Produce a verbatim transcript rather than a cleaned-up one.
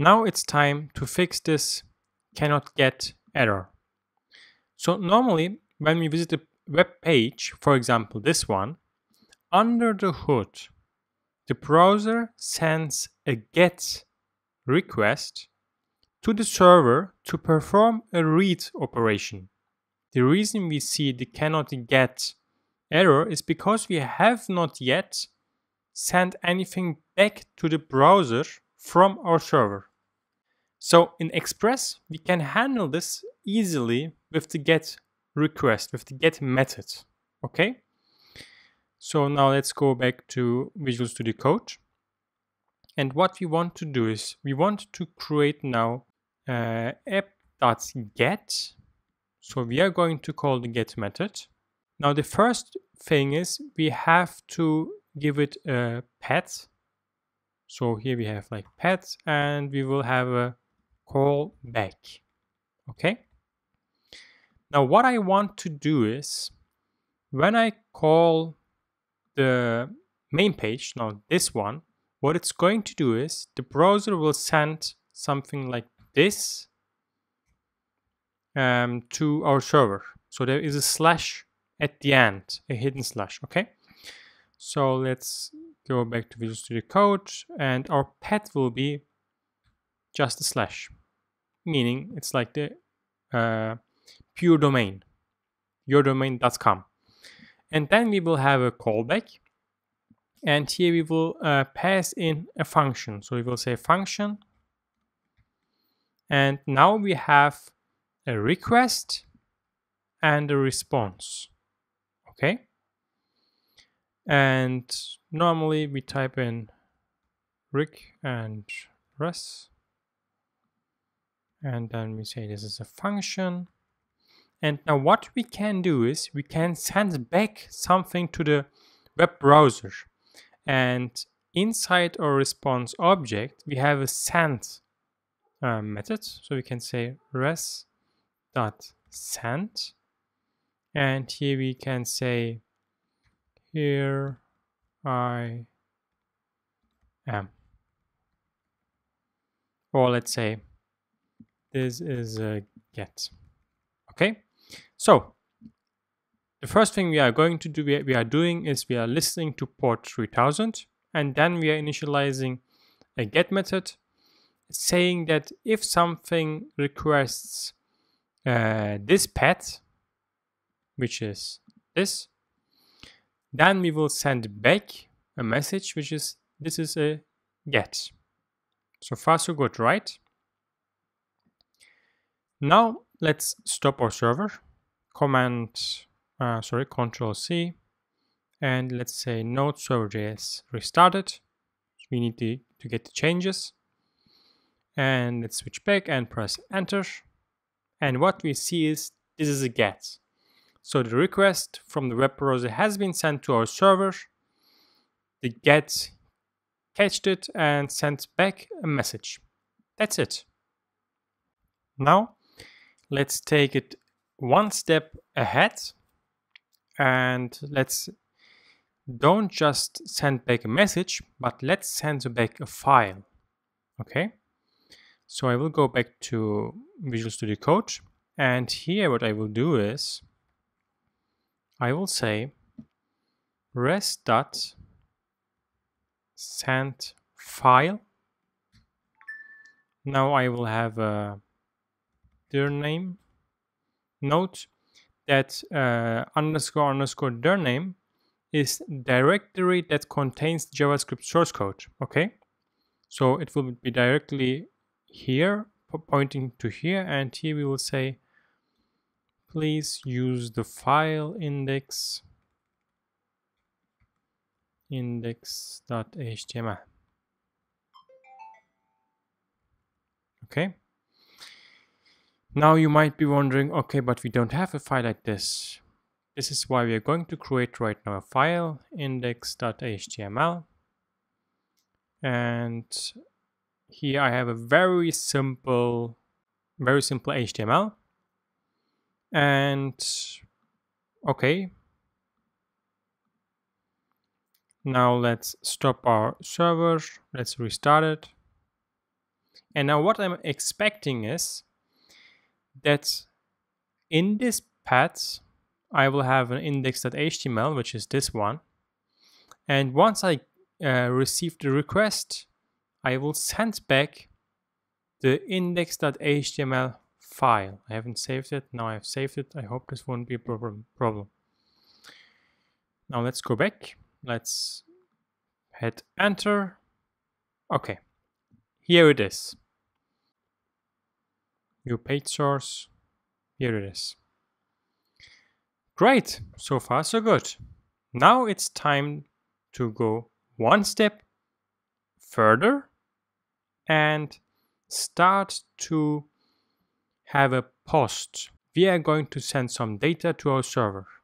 Now it's time to fix this cannot get error. So normally when we visit a web page, for example this one, under the hood the browser sends a GET request to the server to perform a read operation. The reason we see the cannot get error is because we have not yet sent anything back to the browser from our server. So in Express, we can handle this easily with the GET request, with the GET method. Okay? So now let's go back to Visual Studio Code. And what we want to do is we want to create now uh, app.get. So we are going to call the GET method. Now the first thing is we have to give it a path. So here we have like path, and we will have a call back. Okay. Now what I want to do is when I call the main page, now this one, what it's going to do is the browser will send something like this um, to our server. So there is a slash at the end, a hidden slash. Okay. So let's go back to Visual Studio Code, and our path will be just a slash, meaning it's like the uh, pure domain, your domain dot com. And then we will have a callback, and here we will uh, pass in a function. So we will say function, and now we have a request and a response. Okay. And normally we type in Rick and Russ, and then we say this is a function. And now what we can do is we can send back something to the web browser, and inside our response object we have a send uh, method. So we can say res.send, and here we can say here I am, or let's say this is a get. Okay, so the first thing we are going to do, we are doing is we are listening to port three thousand, and then we are initializing a get method saying that if something requests uh, this path, which is this, then we will send back a message which is this is a get. So far so good, right? Now let's stop our server. Command uh, sorry Control C, and let's say node server.js restarted. We need to, to get the changes, and let's switch back and press enter, and what we see is this is a get. So the request from the web browser has been sent to our server, the GET catched it and sent back a message. That's it. Now let's take it one step ahead, and let's don't just send back a message, but let's send back a file. Okay, so I will go back to Visual Studio Code, and here what I will do is I will say res.sendFile. Now I will have a dir name. Note that uh, underscore underscore dir name is directory that contains JavaScript source code. Okay, so it will be directly here, pointing to here, and here we will say please use the file index index.html. Okay. Now you might be wondering, okay, but we don't have a file like this. This is why we are going to create right now a file index.html. And here I have a very simple, very simple H T M L. And okay, now let's stop our server, let's restart it, And now what I'm expecting is that in this path, I will have an index.html, which is this one. And once I uh, receive the request, I will send back the index.html file. I haven't saved it. Now I've saved it. I hope this won't be a problem. problem. Now let's go back. Let's hit enter. Okay. Here it is. New page source. Here it is. Great. So far, so good. Now it's time to go one step further and start to have a post. We are going to send some data to our server.